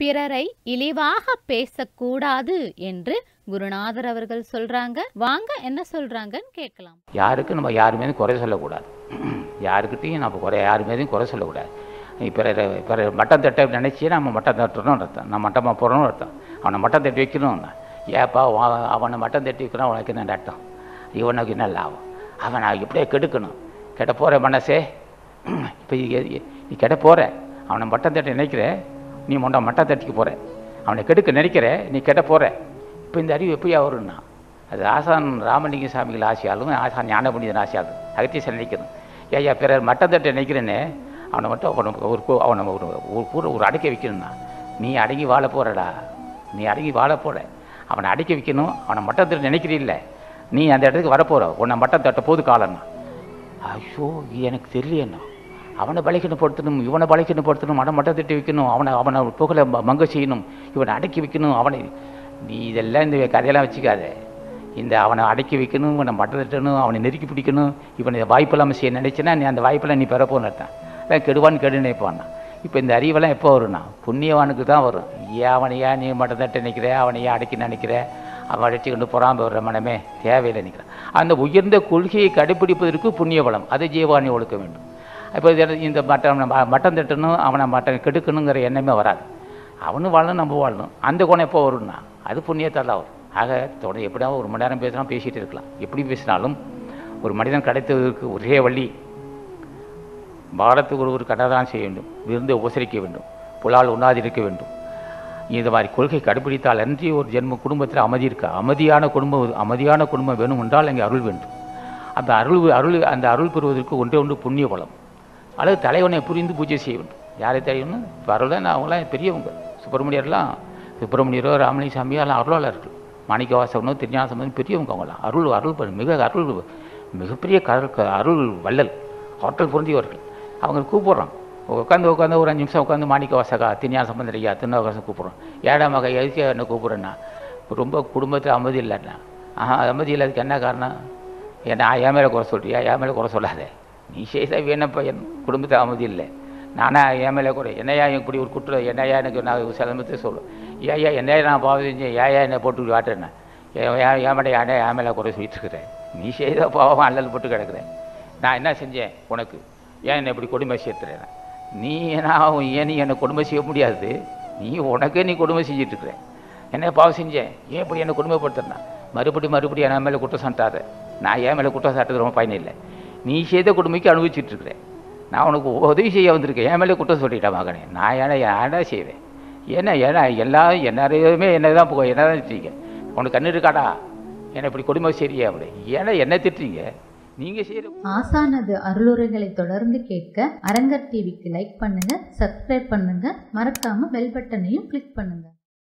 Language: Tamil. பிறரை இழிவாக பேசக்கூடாது என்று குருநாதர் அவர்கள் சொல்றாங்க. வாங்க என்ன சொல்றாங்கன்னு கேட்கலாம். யாருக்கு நம்ம யாருமே குறை சொல்லக்கூடாது, யாருக்கிட்டையும் நம்ம குறை யாருமே குறை சொல்லக்கூடாது. பிற மட்டம் தட்ட நினச்சி நம்ம மட்டம் தட்டுறோம்னு அர்த்தம், நம்ம மட்டமாக போகிறோம்னு அர்த்தம். அவனை மட்டம் தட்டி வைக்கணும்னா ஏப்பா அவனை மட்டம் தட்டி வைக்கணும், அவனுக்கு என்ன நட்டம், இவனுக்கு என்ன லாபம், அவனை எப்படியே கெடுக்கணும், கெட்ட போகிற மனசே இப்போ நீ கெட்ட போகிற, அவனை மட்டம் தட்டி நினைக்கிற, நீ மொண்டை மட்டம் தட்டிக்கு போகிற, அவனை கெடுக்க நினைக்கிற, நீ கெட்ட போகிற. இப்போ இந்த அறிவு எப்போயா வரும்னா அது ஆசான் ராமலிங்க சாமிகள் ஆசையாலும் ஆசான் ஞான புனிதன் ஆசையாலும் அகத்தியசை நினைக்கணும். ஏயா பிறர் மட்டம் தட்டி நினைக்கிறேன்னு அவனை மட்டும் அவனை ஒரு அடக்க வைக்கணும்னா நீ அடங்கி வாழ போகிறடா, நீ அடங்கி வாழ போகிற. அவனை அடக்க வைக்கணும், அவனை மட்டம் தட்டி நினைக்கிறீல்ல, நீ அந்த இடத்துக்கு வரப்போகிற, உன்னை மட்டம் தட்ட போது காலம்னா ஐயோ எனக்கு தெரியலண்ணா, அவனை பலகீனம் படுத்தணும், இவனை பலகீனம் படுத்தணும், அவனை மட்டம் தட்டி வைக்கணும், அவனை புகழை மங்க செய்யணும், இவனை அடக்கி வைக்கணும், அவனை நீ இதெல்லாம் இந்த கதையெல்லாம் வச்சுக்காத. இந்த அவனை அடக்கி வைக்கணும், இவனை மட்டம் தட்டணும், அவனை நெருக்கி பிடிக்கணும், இவனை வாய்ப்பெல்லாம் செய்ய நினைச்சேன்னா நீ அந்த வாய்ப்பெல்லாம் நீ பெறப்போன்னு இருக்கான், இல்லை கெடுவான்னு கெடு நினைப்பான்னா. இப்போ இந்த அறிவெல்லாம் எப்போ வரும்னா புண்ணியவானுக்கு தான் வரும். ஏன் அவனையா நீ மட்டம் தட்ட நினைக்கிற, அவனையா அடக்கி நினைக்கிற, அவன் அடிச்சு கொண்டு போகிறான் போடுற மனமே தேவையில்லை நினைக்கிறான். அந்த உயர்ந்த கொள்கையை கடைப்பிடிப்பதற்கு புண்ணிய பலம் அதை ஜீவானி ஒழுக்க வேண்டும். இப்போ இந்த மட்டம் தட்டணும், அவனை மட்டம் கெடுக்கணுங்கிற எண்ணமே வராது. அவனும் வாழணும், நம்ம வாழணும். அந்த கோணம் எப்போ வரும்னா அது புண்ணியத்தால் வரும். ஆக தொடர்ந்து எப்படியா ஒரு மணி நேரம் பேசினா பேசிகிட்டு இருக்கலாம். எப்படி பேசினாலும் ஒரு மனிதன் கிடைத்ததற்கு ஒரே வழி, பாரத்துக்கு ஒருவர் கடதான் செய்ய வேண்டும், விருந்தை உபசரிக்க வேண்டும், புலால் உண்ணாதிருக்க வேண்டும். இந்த மாதிரி கொள்கை கடைபிடித்தால் அன்றி ஒரு ஜென்ம குடும்பத்தில் அமைதி இருக்கா? அமைதியான குடும்பம் வேணும் என்றால் அங்கே அருள் வேண்டும். அந்த அருள் பெறுவதற்கு ஒன்றே ஒன்று புண்ணிய பலம். அல்லது தலைவனை புரிந்து பூஜை செய்ய வேண்டும். யாரை தலைவனு இப்போ அருள் தான், அவங்களாம் பெரியவங்க, சுப்பிரமணியரோ ராமலிங்க சாமியோ எல்லாம் அருளாளர்கள், மாணிக்கவாசகனோ திருஞானசம்பந்தனோ பெரியவங்க. அவங்களாம் அருள் மிகப்பெரிய அருள் வள்ளல், அவர்கள் புரிந்தியவர்கள். அவங்க கூப்பிட்றான், உட்காந்து ஒரு 5 நிமிஷம் உட்காந்து மாணிக்கவாசகா திருஞானசம்பந்தன் ஐயா திருநாவுக்கரசன் கூப்பிட்றோம். ஏடா மகா எதுக்கு என்ன கூப்பிட்றேன்னா ரொம்ப குடும்பத்தில் அமைதி இல்லைன்னா. அமைதி இல்லாததுக்கு என்ன காரணம்? ஏன்னா என் மேலே குறை சொல்றியா? என் மேலே குறை சொல்லாதே, நீ செய்தா வேணப்பா, என் குடும்பத்தில் அமைதி இல்லை, நானா என் மேலே குறை, என்னையா இப்படி ஒரு குற்றம், என்னையா எனக்கு நான் சிலம்பத்தை சொல்லுவேன், ஏயா என்னையா நான் பாவம் செஞ்சேன், ஏயா என்னை போட்டு வாட்டுறேண்ணா, என் மேலே ஏன்னா என் மேலே குறை சொல்லிட்டு இருக்கிறேன், நீ செய்த பாவம் அல்லல் போட்டு கிடக்கிறேன், நான் என்ன செஞ்சேன் உனக்கு, ஏன் என்னை இப்படி கொடுமை சேர்த்துறேன், நீ நான் ஏன் நீ என்னை கொடுமை செய்ய முடியாது, நீ உனக்கே நீ கொடுமை செஞ்சிட்ருக்குற, என்ன பாவம் செஞ்சேன், ஏன் இப்படி என்னை கொடுமைப்படுத்துறேன்னா, மறுபடியும் என் மேலே குற்றம் சாட்டாத, நான் ஏன் மேலே குற்றம் சாட்டது ரொம்ப பயன் இல்லை, நீ செய்த கொடுமைக்கு அனுபவிச்சுட்ருக்குறேன், நான் உனக்கு உதவி செய்ய வந்திருக்கேன், என் மேலே குற்றம் சொல்லிட்டா மகனே, நான் ஏன்னா செய்வேன், ஏன்னா எல்லாம் எல்லாரையுமே என்ன தான் திட்டீங்க, உனக்கு கண்ணு இருக்காடா, என்னை இப்படி கொடுமை செய்ய அப்படி, ஏன்னா என்ன திட்டுறீங்க நீங்க செய்யற. ஆசானது அருளுரைகளை தொடர்ந்து கேட்க அரங்கர் டிவிக்கு லைக் பண்ணுங்க, சப்ஸ்கிரைப் பண்ணுங்க, மறக்காம பெல் பட்டனையும் கிளிக் பண்ணுங்க.